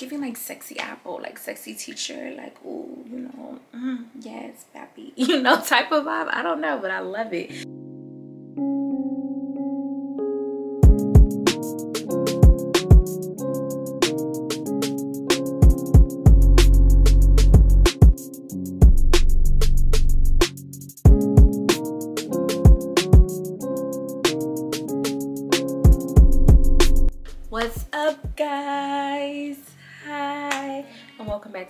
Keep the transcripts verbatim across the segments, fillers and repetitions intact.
giving like sexy apple, like sexy teacher, like, ooh, you know, mm, yes, pappy, you know, type of vibe. I don't know, but I love it.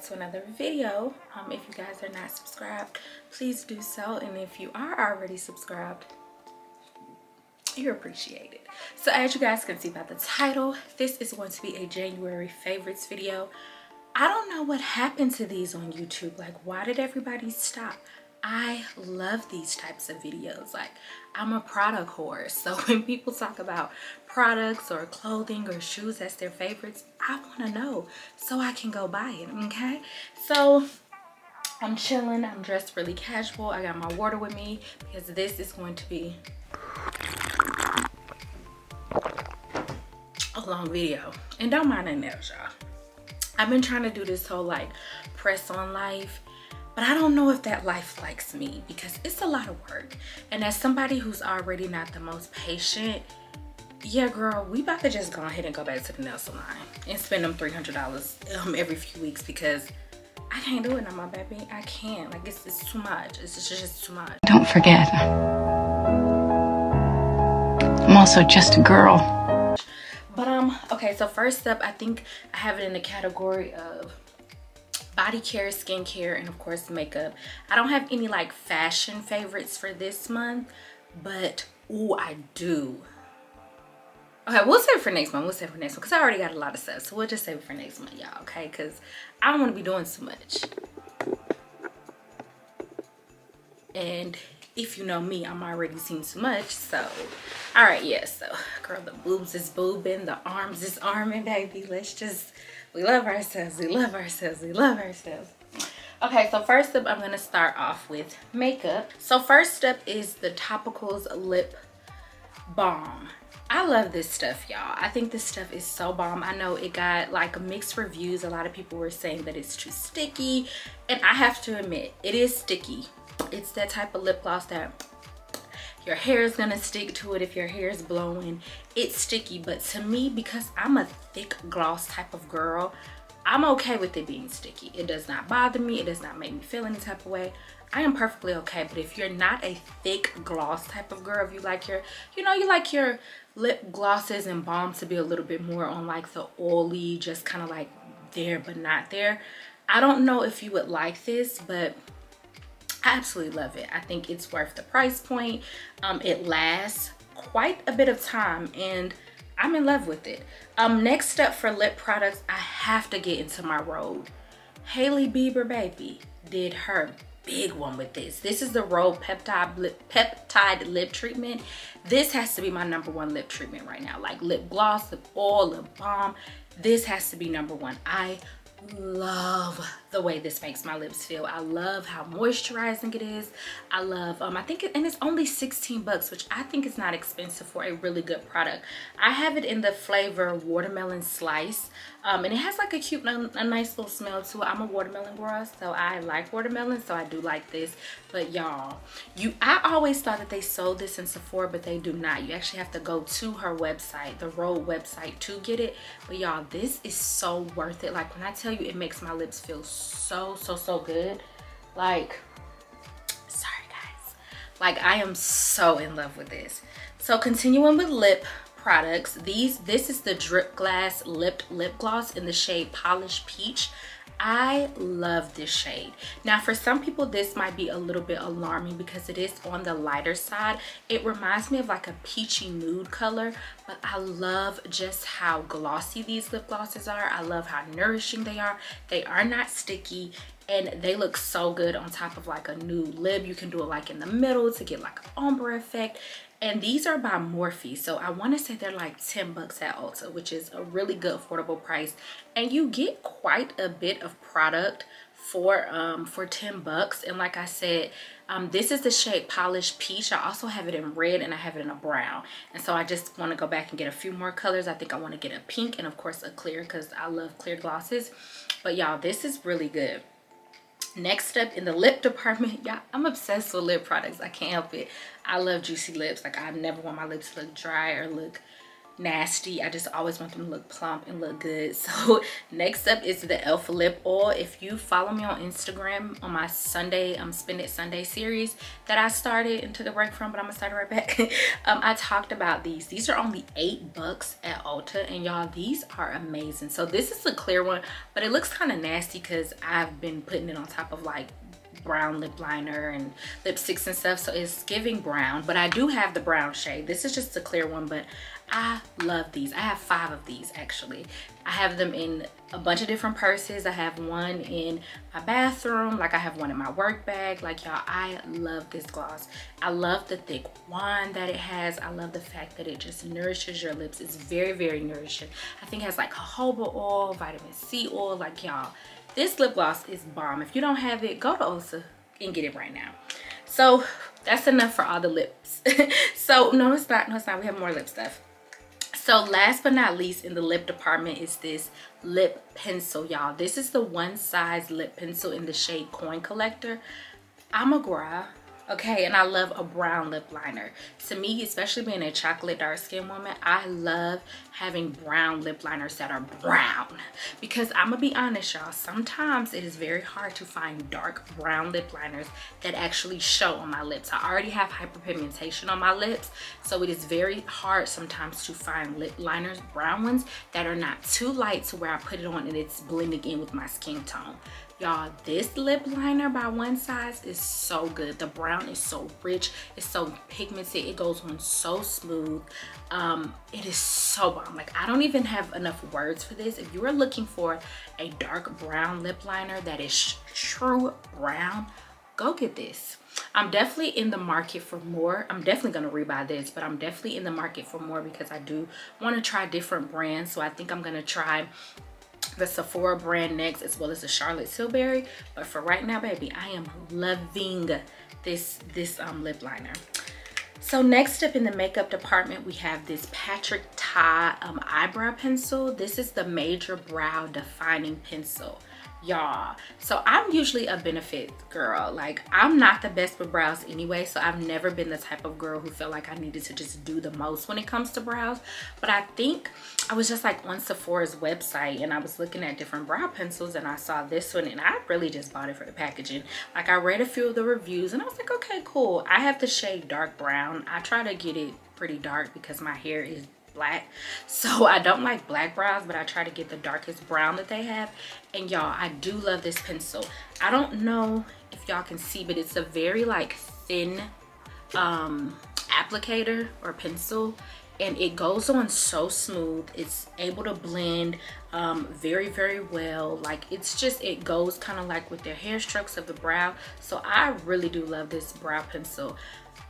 To another video. Um, if you guys are not subscribed, please do so, and if you are already subscribed, you're appreciated. So as you guys can see by the title, this is going to be a January favorites video. I don't know what happened to these on YouTube. Like, why did everybody stop? I love these types of videos. Like, I'm a product whore, so when people talk about products or clothing or shoes that's their favorites, I want to know so I can go buy it. Okay, so I'm chilling, I'm dressed really casual, I got my water with me because this is going to be a long video, and don't mind the nails, y'all. I've been trying to do this whole like press on life, but I don't know if that life likes me because it's a lot of work. And as somebody who's already not the most patient, yeah, girl, we about to just go ahead and go back to the nail salon and spend them three hundred dollars um, every few weeks because I can't do it no more, baby. I can't. Like, it's, it's too much. It's just, it's just too much. Don't forget, I'm also just a girl. But, um, okay, so first up, I think I have it in the category of body care, skincare, and of course makeup. I don't have any like fashion favorites for this month, but ooh, I do. Okay, we'll save it for next month. We'll save it for next month because I already got a lot of stuff, so we'll just save it for next month, y'all. Okay, because I don't want to be doing too much. And if you know me, I'm already seeing too much. So, all right, yeah. So, girl, the boobs is boobing, the arms is arming, baby. Let's just. We love ourselves, we love ourselves, we love ourselves. Okay, so first up, I'm gonna start off with makeup. So first up is the Topicals Lip Balm. I love this stuff, y'all. I think this stuff is so bomb. I know it got like mixed reviews. A lot of people were saying that it's too sticky, and I have to admit, it is sticky. It's that type of lip gloss that your hair is gonna stick to it. If your hair is blowing, it's sticky. But to me, because I'm a thick gloss type of girl, I'm okay with it being sticky. It does not bother me. It does not make me feel any type of way. I am perfectly okay. But if you're not a thick gloss type of girl, if you like your, you know, you like your lip glosses and balms to be a little bit more on like the oily, just kind of like there but not there, I don't know if you would like this, but I absolutely love it. I think it's worth the price point. Um, it lasts quite a bit of time, and I'm in love with it. Um, next up for lip products, I have to get into my Rhode. Hailey Bieber, baby, did her big one with this. This is the Rhode Peptide Lip, Peptide Lip Treatment. This has to be my number one lip treatment right now. Like lip gloss, lip oil, lip balm. This has to be number one. I love the way this makes my lips feel. I love how moisturizing it is. I love um I think it, and it's only sixteen bucks, which I think is not expensive for a really good product. I have it in the flavor watermelon slice, um and it has like a cute a, a nice little smell to it. I'm a watermelon girl, so I like watermelon, so I do like this. But y'all, you I always thought that they sold this in Sephora, but they do not. You actually have to go to her website, the Rhode website, to get it. But y'all, this is so worth it. Like, when I tell you, it makes my lips feel so so so good. Like, sorry guys, like I am so in love with this. So continuing with lip products, these this is the Drip Glass Lip Lip Gloss in the shade Polished Peach. I love this shade. Now for some people this might be a little bit alarming because it is on the lighter side. It reminds me of like a peachy nude color, but I love just how glossy these lip glosses are. I love how nourishing they are. They are not sticky, and they look so good on top of like a nude lip. You can do it like in the middle to get like an ombre effect. And these are by Morphe, so I want to say they're like ten bucks at Ulta, which is a really good affordable price. And you get quite a bit of product for um for ten bucks. And like I said, um this is the shade Polished Peach. I also have it in red and I have it in a brown, and so I just want to go back and get a few more colors. I think I want to get a pink and of course a clear, because I love clear glosses. But y'all, this is really good. Next up in the lip department, y'all, I'm obsessed with lip products. I can't help it. I love juicy lips. Like, I never want my lips to look dry or look nasty. I just always want them to look plump and look good. So next up is the e l f lip oil. If you follow me on Instagram on my Sunday um Spend It Sunday series that I started and took a break from, but I'm gonna start it right back, um I talked about these. These are only eight bucks at Ulta, and y'all, these are amazing. So this is a clear one, but it looks kind of nasty because I've been putting it on top of like brown lip liner and lipsticks and stuff, so it's giving brown. But I do have the brown shade. This is just a clear one, but I love these. I have five of these actually. I have them in a bunch of different purses. I have one in my bathroom, like I have one in my work bag. Like, y'all, I love this gloss. I love the thick wand that it has. I love the fact that it just nourishes your lips. It's very, very nourishing. I think it has like jojoba oil, vitamin C oil. Like, y'all, this lip gloss is bomb. If you don't have it, go to Ulta and get it right now. So that's enough for all the lips. So no, it's not. No, it's not. We have more lip stuff. So last but not least in the lip department is this lip pencil, y'all. This is the One Size lip pencil in the shade Coin Collector. I'm a girl, okay, and I love a brown lip liner. To me, especially being a chocolate dark skin woman, I love having brown lip liners that are brown, because I'm gonna be honest, y'all, sometimes it is very hard to find dark brown lip liners that actually show on my lips. I already have hyperpigmentation on my lips, so it is very hard sometimes to find lip liners, brown ones, that are not too light to where I put it on and it's blending in with my skin tone. Y'all, this lip liner by One Size is so good. The brown is so rich, it's so pigmented, it goes on so smooth. Um, it is so bomb. Like, I don't even have enough words for this. If you are looking for a dark brown lip liner that is true brown, go get this. I'm definitely in the market for more. I'm definitely gonna rebuy this, but I'm definitely in the market for more because I do wanna try different brands. So I think I'm gonna try the Sephora brand next, as well as the Charlotte Tilbury. But for right now, baby, I am loving this this um lip liner. So next up in the makeup department, we have this Patrick Ta um, eyebrow pencil. This is the Major Brow Defining Pencil, y'all. So I'm usually a Benefit girl. Like, I'm not the best with brows anyway, so I've never been the type of girl who felt like I needed to just do the most when it comes to brows. But I think I was just like on Sephora's website and I was looking at different brow pencils and I saw this one and I really just bought it for the packaging. Like, I read a few of the reviews and I was like, okay, cool. I have the shade dark brown. I try to get it pretty dark because my hair is black, so I don't like black brows, but I try to get the darkest brown that they have. And y'all, I do love this pencil. I don't know if y'all can see, but it's a very like thin um applicator or pencil, and it goes on so smooth. It's able to blend um very, very well. Like, it's just, it goes kind of like with the hair strokes of the brow. So I really do love this brow pencil.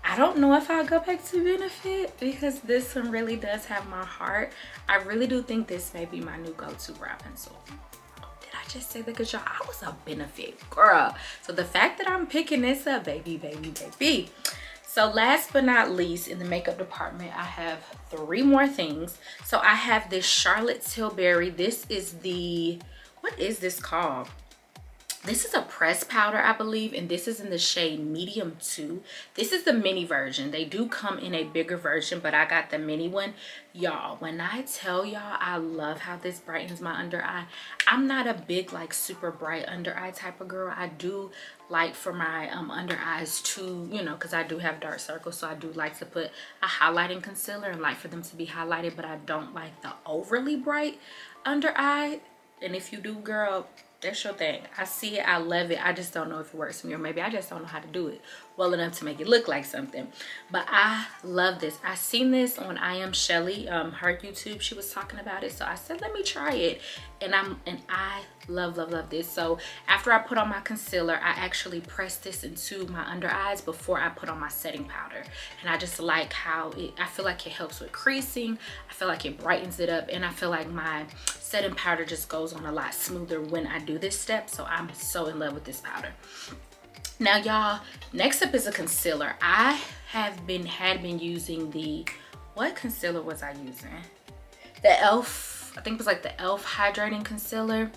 I don't know if I'll go back to Benefit because this one really does have my heart. I really do think this may be my new go-to brow pencil. Did I just say that? Because y'all, I was a Benefit girl. So the fact that I'm picking this up, baby, baby, baby. So last but not least in the makeup department, I have three more things. So I have this Charlotte Tilbury. This is the, what is this called? This is a pressed powder, I believe, and this is in the shade Medium two. This is the mini version. They do come in a bigger version, but I got the mini one. Y'all, when I tell y'all, I love how this brightens my under eye. I'm not a big, like, super bright under eye type of girl. I do like for my um, under eyes to, you know, because I do have dark circles, so I do like to put a highlighting concealer and like for them to be highlighted, but I don't like the overly bright under eye. And if you do, girl, that's your thing. I see it, I love it. I just don't know if it works for me, or maybe I just don't know how to do it. well enough to make it look like something. But I love this. I seen this on I Am Shelly, um, her YouTube. She was talking about it, so I said, let me try it. And I'm and I love, love, love this. So after I put on my concealer, I actually pressed this into my under eyes before I put on my setting powder. And I just like how it, I feel like it helps with creasing. I feel like it brightens it up, and I feel like my setting powder just goes on a lot smoother when I do this step. So I'm so in love with this powder. Now y'all, next up is a concealer. I have been, had been using the, what concealer was I using? The e l f, I think it was like the e l f hydrating concealer.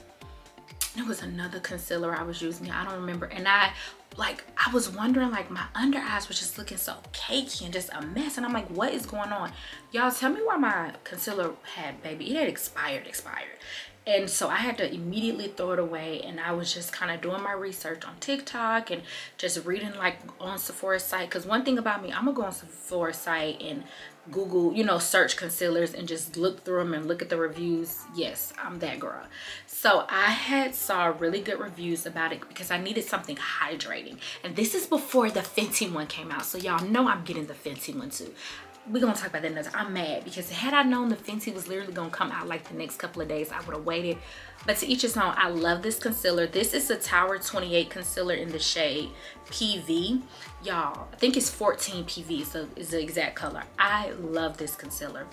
There was another concealer I was using, I don't remember. And I, like, I was wondering, like, my under eyes was just looking so cakey and just a mess. And I'm like, what is going on? Y'all tell me why my concealer had, baby, it had expired, expired. And so I had to immediately throw it away. And I was just kind of doing my research on TikTok and just reading, like, on Sephora's site. Because one thing about me, I'm going to go on Sephora's site and Google, you know, search concealers and just look through them and look at the reviews. Yes, I'm that girl. So I had saw really good reviews about it because I needed something hydrating. And this is before the Fenty one came out. So y'all know I'm getting the Fenty one too. We're gonna talk about that another. I'm mad because had I known the Fenty was literally gonna come out like the next couple of days, I would have waited. But to each his own. I love this concealer. This is a Tower twenty-eight concealer in the shade P V. Y'all, I think it's fourteen P V, so it's the exact color. I love this concealer.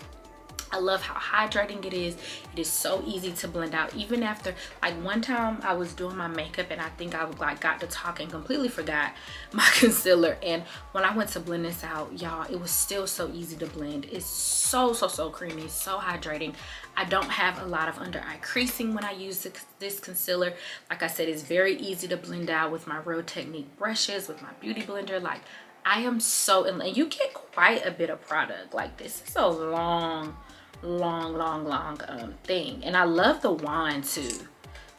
I love how hydrating it is. It is so easy to blend out. Even after, like, one time I was doing my makeup and I think I like got to talk and completely forgot my concealer. And when I went to blend this out, y'all, it was still so easy to blend. It's so, so, so creamy, so hydrating. I don't have a lot of under eye creasing when I use this concealer. Like I said, it's very easy to blend out with my Real Technique brushes, with my beauty blender. Like, I am so in love. You get quite a bit of product. Like, this is a long, long long long um thing, and I love the wand too.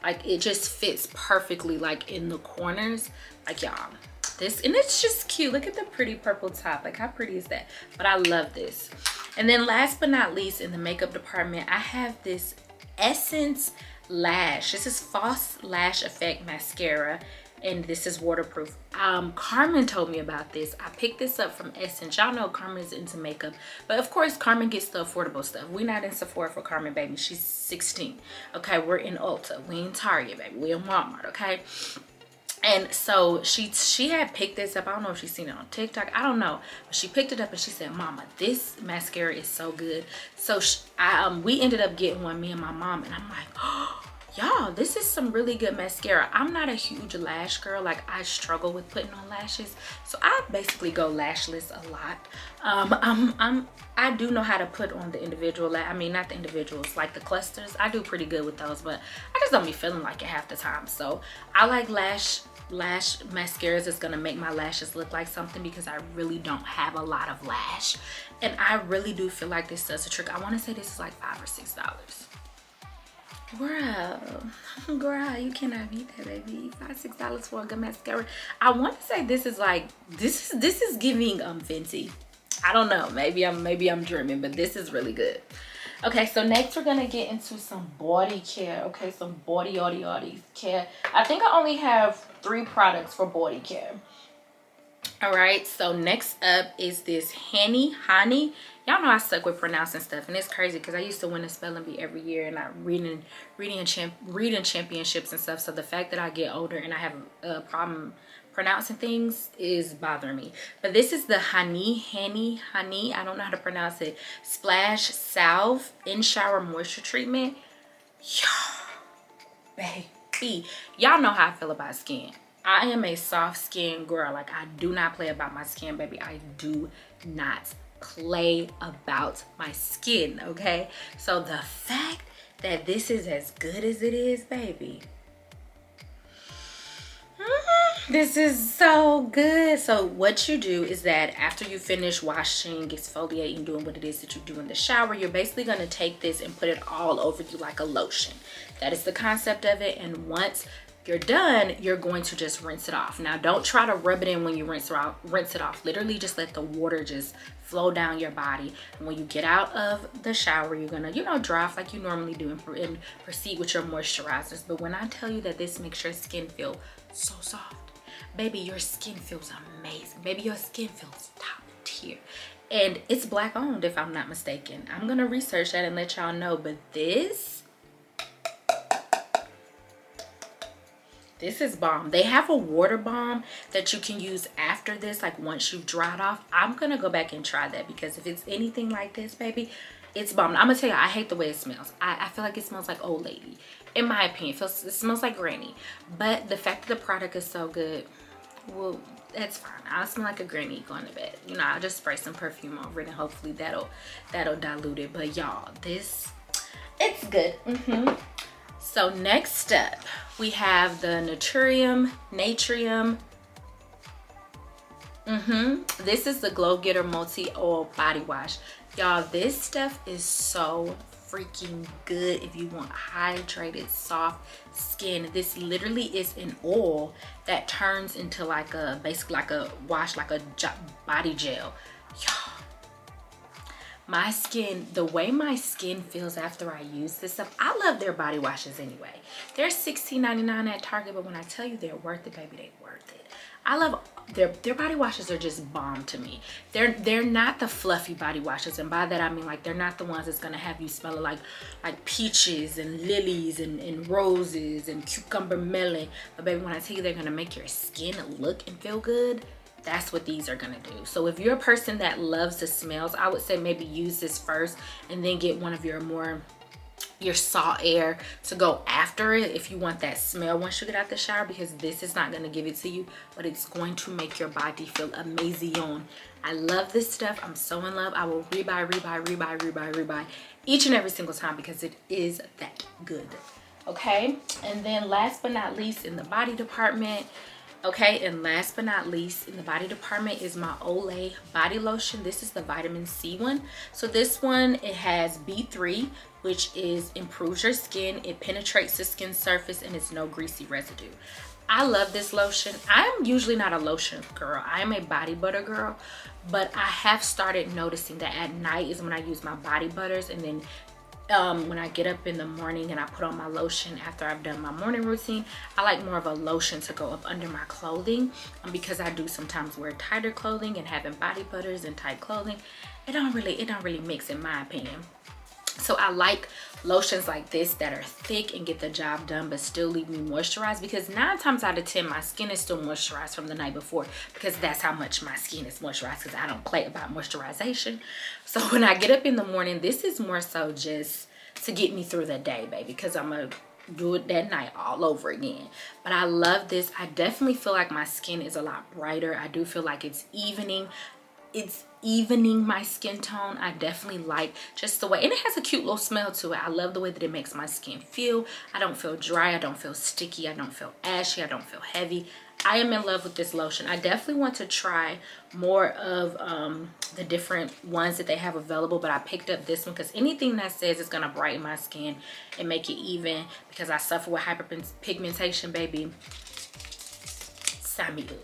Like, it just fits perfectly, like, in the corners. Like, y'all, this, and it's just cute. Look at the pretty purple top. Like, how pretty is that? But I love this. And then last but not least, in the makeup department, I have this Essence lash. This is false lash effect mascara, and this is waterproof. Um, Carmen told me about this. I picked this up from Essence. Y'all know Carmen's into makeup, but of course Carmen gets the affordable stuff. We're not in Sephora for Carmen, baby. She's sixteen, okay? We're in Ulta, we in Target, baby. We in Walmart, okay? And so she she had picked this up. I don't know if she's seen it on TikTok, I don't know, but she picked it up and she said, Mama, this mascara is so good. So she, I, um, we ended up getting one, me and my mom, and I'm like, oh, y'all, this is some really good mascara. I'm not a huge lash girl. Like, I struggle with putting on lashes, so I basically go lashless a lot. Um, I'm, I'm, I do know how to put on the individual, I mean, not the individuals, like the clusters. I do pretty good with those, but I just don't be feeling like it half the time. So I like lash lash mascaras that's gonna make my lashes look like something, because I really don't have a lot of lash. And I really do feel like this does a trick. I wanna say this is like five or six dollars. Girl, girl, you cannot beat that, baby. Five, six dollars for a good mascara. I want to say this is like, this is this is giving um Fenty. I don't know. Maybe I'm maybe I'm dreaming, but this is really good. Okay, so next we're gonna get into some body care. Okay, some body, body, body care. I think I only have three products for body care. All right, so next up is this Hanni, Hanni. Y'all know I suck with pronouncing stuff, and it's crazy because I used to win a spelling bee every year, and I reading, reading, champ, reading championships and stuff. So the fact that I get older and I have a problem pronouncing things is bothering me. But this is the Hanni, Hanni, Hanni. I don't know how to pronounce it. Splash Salve In Shower Moisture Treatment. Yo, baby, y'all know how I feel about skin. I am a soft skin girl. Like, I do not play about my skin, baby. I do not play about my skin, okay? So the fact that this is as good as it is, baby, mm-hmm. This is so good. So what you do is that after you finish washing, exfoliating, doing what it is that you do in the shower, you're basically going to take this and put it all over you like a lotion. That is the concept of it. And once you're done, you're going to just rinse it off. Now, don't try to rub it in when you rinse it off. Rinse it off. Literally, just let the water just flow down your body. And when you get out of the shower, you're gonna, you know, dry off like you normally do and, and proceed with your moisturizers. But when I tell you that this makes your skin feel so soft, baby, your skin feels amazing. Baby, your skin feels top tier. And it's black owned, if I'm not mistaken. I'm gonna research that and let y'all know, but this, this is bomb. They have a water balm that you can use after this, like once you've dried off. I'm gonna go back and try that, because if it's anything like this, baby, it's bomb. I'm gonna tell you, I hate the way it smells. I, I feel like it smells like old lady. In my opinion, it, feels, it smells like granny. But the fact that the product is so good, well, that's fine. I'll smell like a granny going to bed. You know, I'll just spray some perfume over it and hopefully that'll, that'll dilute it. But y'all, this, it's good. Mm-hmm. So next up, we have the Naturium, Naturium. Mm-hmm. This is the Glow Getter Multi-Oil Body Wash. Y'all, this stuff is so freaking good if you want hydrated, soft skin. This literally is an oil that turns into like a, basically like a wash, like a body gel. Y'all, my skin, the way my skin feels after I use this stuff, I love their body washes anyway. They're sixteen ninety-nine at Target, but when I tell you they're worth it, baby, they're worth it. I love their, their body washes are just bomb to me. They're they're not the fluffy body washes, and by that I mean like they're not the ones that's gonna have you smelling like like peaches and lilies and, and roses and cucumber melon. But baby, when I tell you they're gonna make your skin look and feel good, that's what these are gonna do. So if you're a person that loves the smells, I would say maybe use this first and then get one of your more, your Salt Air to go after it if you want that smell once you get out the shower, because this is not gonna give it to you, but it's going to make your body feel amazing. I love this stuff. I'm so in love. I will rebuy, rebuy, rebuy, rebuy, rebuy each and every single time because it is that good, okay? And then last but not least in the body department, Okay, and last but not least in the body department is my Olay body lotion. This is the vitamin C one. So this one, it has B three, which is improves your skin. It penetrates the skin surface and it's no greasy residue. I love this lotion. I'm usually not a lotion girl. I'm a body butter girl, but I have started noticing that at night is when I use my body butters, and then Um, when I get up in the morning and I put on my lotion after I've done my morning routine, I like more of a lotion to go up under my clothing, um, because I do sometimes wear tighter clothing, and having body butters and tight clothing, it don't really, it don't really mix in my opinion. So I like lotions like this that are thick and get the job done but still leave me moisturized, because nine times out of ten my skin is still moisturized from the night before, because that's how much my skin is moisturized, because I don't play about moisturization. So when I get up in the morning, this is more so just to get me through the day, baby, because I'm a do it that night all over again. But I love this. I definitely feel like my skin is a lot brighter. I do feel like it's evening. It's evening my skin tone. I definitely like just the way, and it has a cute little smell to it. I love the way that it makes my skin feel. I don't feel dry. I don't feel sticky. I don't feel ashy. I don't feel heavy. I am in love with this lotion. I definitely want to try more of um, the different ones that they have available, but I picked up this one because anything that says it's gonna brighten my skin and make it even, because I suffer with hyperpigmentation, baby, sign me up.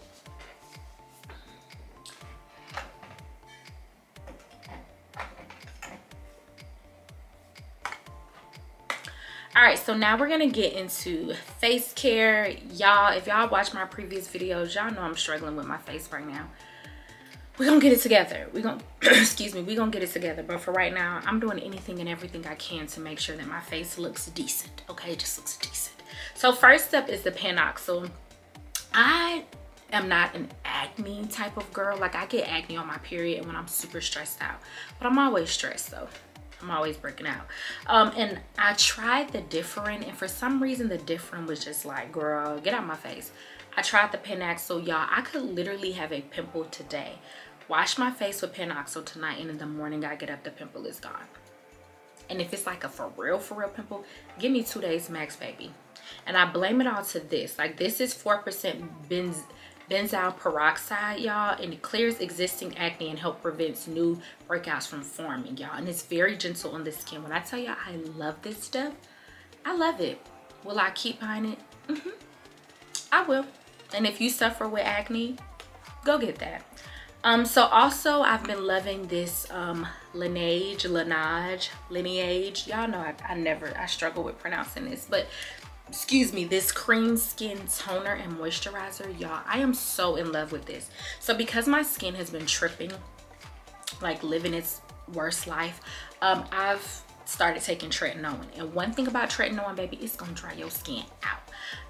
All right, so now we're gonna get into face care. Y'all, if y'all watch my previous videos, y'all know I'm struggling with my face right now. We're gonna get it together. We're gonna, excuse me, we're gonna get it together. But for right now, I'm doing anything and everything I can to make sure that my face looks decent, okay? It just looks decent. So first up is the Panoxyl. I am not an acne type of girl. Like, I get acne on my period and when I'm super stressed out, but I'm always stressed though. I'm always breaking out. Um, and I tried the Differin, and for some reason the Differin was just like, girl, get out my face. I tried the Panoxyl, y'all. I could literally have a pimple today. Wash my face with Panoxyl tonight, and in the morning I get up, the pimple is gone. And if it's like a for real, for real pimple, give me two days max, baby. And I blame it all to this. Like, this is four percent benz. Benzoyl peroxide, y'all, and it clears existing acne and help prevents new breakouts from forming, y'all. And it's very gentle on the skin. When I tell y'all I love this stuff, I love it. Will I keep buying it? Mm-hmm. I will. And if you suffer with acne, go get that. Um, so also I've been loving this um, Lineage, Lineage, Lineage. Y'all know I, I never, I struggle with pronouncing this, but excuse me, this cream skin toner and moisturizer, y'all. I am so in love with this. So because my skin has been tripping, like living its worst life, um, I've started taking tretinoin. And one thing about tretinoin, baby, it's gonna dry your skin out.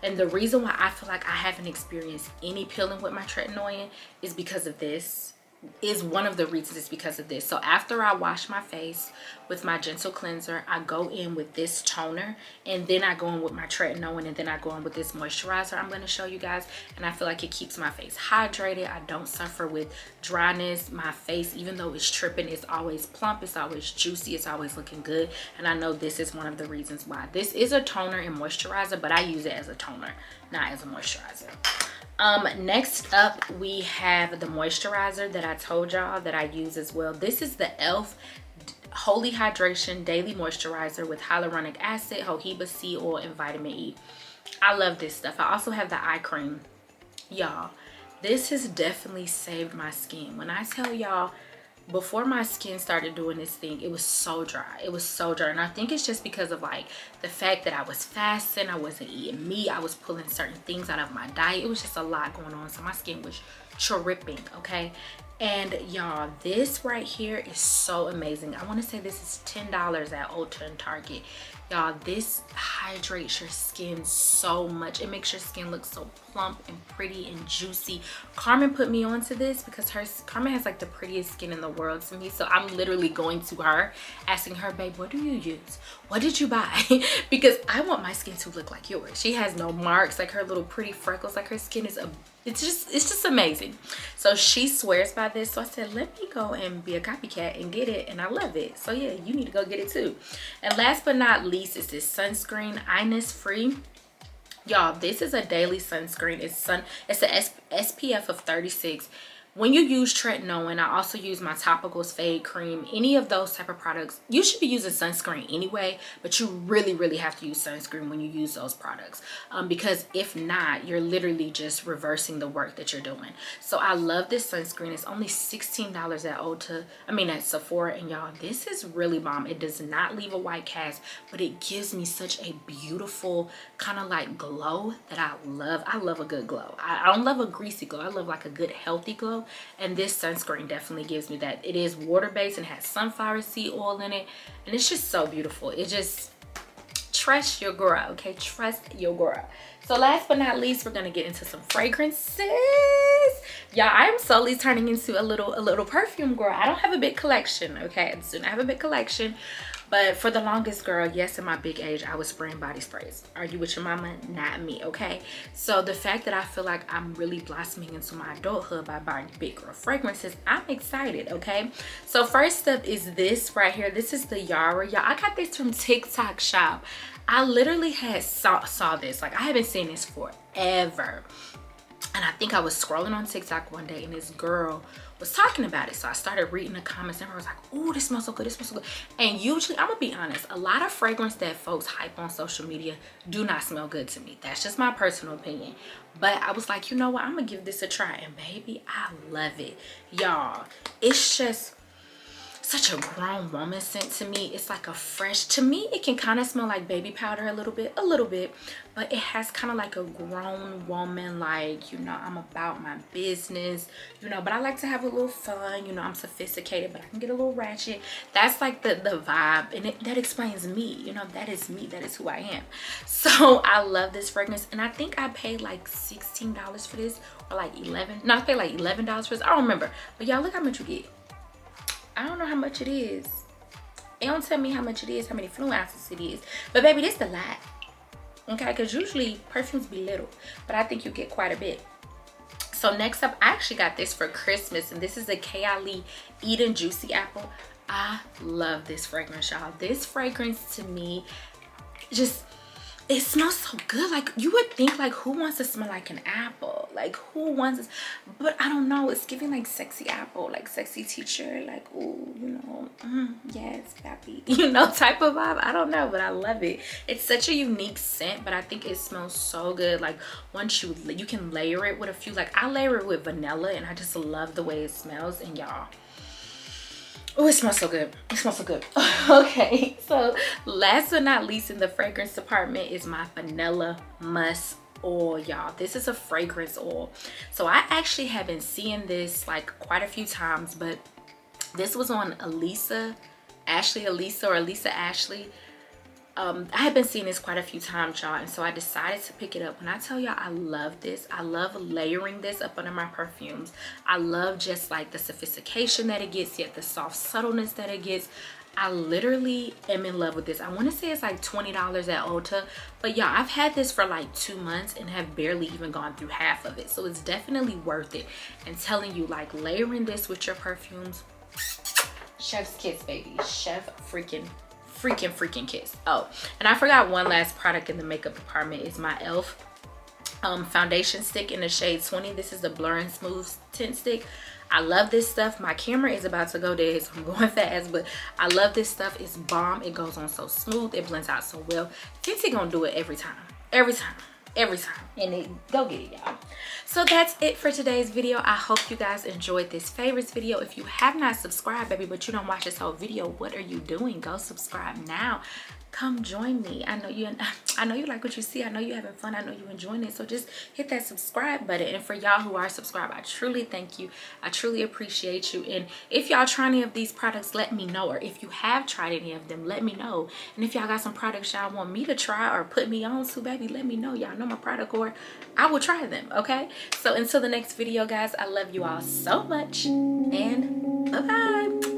And the reason why I feel like I haven't experienced any peeling with my tretinoin is because of this. Is one of the reasons it's because of this. So after I wash my face with my gentle cleanser, I go in with this toner, and then I go in with my tretinoin, and then I go in with this moisturizer I'm going to show you guys. And I feel like it keeps my face hydrated. I don't suffer with dryness. My face, even though it's tripping, it's always plump, it's always juicy, it's always looking good. And I know this is one of the reasons why. This is a toner and moisturizer, but I use it as a toner, not as a moisturizer. Um, next up, we have the moisturizer that I told y'all that I use as well. This is the e l f Holy Hydration Daily Moisturizer with Hyaluronic Acid, Jojoba Sea Oil, and Vitamin E. I love this stuff. I also have the eye cream. Y'all, this has definitely saved my skin. When I tell y'all, before my skin started doing this thing, it was so dry. It was so dry. And I think it's just because of like the fact that I was fasting, I wasn't eating meat, I was pulling certain things out of my diet. It was just a lot going on. So my skin was tripping, okay? And y'all, this right here is so amazing. I want to say this is ten dollars at Ulta and Target. Y'all, this hydrates your skin so much. It makes your skin look so plump and pretty and juicy. Carmen put me onto this because her Carmen has like the prettiest skin in the world to me. So I'm literally going to her, asking her, babe, what do you use? What did you buy? Because I want my skin to look like yours. She has no marks, like her little pretty freckles, like her skin is a It's just, it's just amazing. So she swears by this. So I said, let me go and be a copycat and get it. And I love it. So yeah, you need to go get it too. And last but not least is this sunscreen, Innisfree. Y'all, this is a daily sunscreen. It's sun. It's an S P F of thirty-six. When you use tretinoin, I also use my Topicals Fade Cream, any of those type of products. You should be using sunscreen anyway, but you really, really have to use sunscreen when you use those products. Um, because if not, you're literally just reversing the work that you're doing. So I love this sunscreen. It's only sixteen dollars at Ulta, I mean at Sephora. And y'all, this is really bomb. It does not leave a white cast, but it gives me such a beautiful kind of like glow that I love. I love a good glow. I, I don't love a greasy glow. I love like a good healthy glow. And this sunscreen definitely gives me that. It is water-based and has sunflower seed oil in it, and it's just so beautiful. It just, trust your girl, okay? Trust your girl. So last but not least, we're gonna get into some fragrances. Y'all, I am slowly turning into a little a little perfume girl. I don't have a big collection, okay? I do not have a big collection, but for the longest, girl, yes, in my big age, I was spraying body sprays. Are you with your mama? Not me, okay? So the fact that I feel like I'm really blossoming into my adulthood by buying big girl fragrances, I'm excited, okay? So first up is this right here. This is the Yara. Y'all, I got this from TikTok shop. I literally had saw, saw this. Like, I haven't seen this forever. And I think I was scrolling on TikTok one day and this girl was talking about it. So I started reading the comments and I was like, ooh, this smells so good, this smells so good. And usually, I'm gonna be honest, a lot of fragrance that folks hype on social media do not smell good to me. That's just my personal opinion. But I was like, you know what, I'm gonna give this a try. And baby, I love it. Y'all, it's just such a grown woman scent to me. It's like a fresh, to me, it can kind of smell like baby powder a little bit, a little bit, but it has kind of like a grown woman, like, you know, I'm about my business, you know, but I like to have a little fun, you know, I'm sophisticated, but I can get a little ratchet. That's like the, the vibe, and it, that explains me, you know, that is me, that is who I am. So I love this fragrance, and I think I paid like sixteen dollars for this, or like eleven dollars, no, I paid like eleven dollars for this, I don't remember, but y'all, look how much you get. I don't know how much it is. It don't tell me how much it is, how many fluid ounces it is. But baby, this is a lot, okay? Because usually perfumes be little, but I think you get quite a bit. So next up, I actually got this for Christmas, and this is the Kayali Eden Juicy Apple. I love this fragrance, y'all. This fragrance to me, just, it smells so good. Like, you would think, like, who wants to smell like an apple? Like, who wants this? But I don't know, it's giving like sexy apple, like sexy teacher, like, ooh, you know, mm, yes, papi, you know, type of vibe. I don't know, but I love it. It's such a unique scent, but I think it smells so good. Like, once you you can layer it with a few, like, I layer it with vanilla, and I just love the way it smells. And y'all, Oh, it smells so good. It smells so good. Okay, so last but not least in the fragrance department is my vanilla musk oil, y'all. This is a fragrance oil. So I actually have been seeing this like quite a few times, but this was on Elisa Ashley, Elisa or Elisa Ashley. Um, I have been seeing this quite a few times, y'all, and so I decided to pick it up. When I tell y'all I love this, I love layering this up under my perfumes. I love just like the sophistication that it gets, yet the soft subtleness that it gets. I literally am in love with this. I want to say it's like twenty dollars at Ulta, but y'all, I've had this for like two months and have barely even gone through half of it. So it's definitely worth it. And telling you, like, layering this with your perfumes, chef's kiss, baby. Chef freaking freaking freaking kiss. Oh, and I forgot one last product in the makeup department is my e l f um foundation stick in the shade twenty. This is the Blur and Smooth tint stick. I love this stuff. My camera is about to go dead, so I'm going fast, but I love this stuff. It's bomb. It goes on so smooth, it blends out so well. Fenty gonna do it every time, every time, every time, and it, go get it, y'all. So that's it for today's video. I hope you guys enjoyed this favorites video. If you have not subscribed, baby, but you don't watch this whole video, what are you doing? Go subscribe now. Come join me. I know you I know you like what you see. I know you're having fun. I know you're enjoying it. So just hit that subscribe button. And for y'all who are subscribed, I truly thank you. I truly appreciate you. And if y'all try any of these products, let me know. Or if you have tried any of them, let me know. And if y'all got some products y'all want me to try or put me on to, baby, let me know. Y'all know my product or I will try them, okay? So until the next video, guys, I love you all so much. And bye-bye.